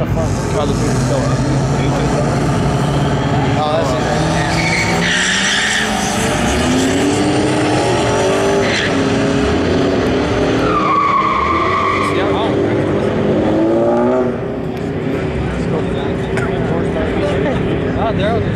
lot of fun. Regardless of the color. Oh, that's it. See, I'm home. There we go.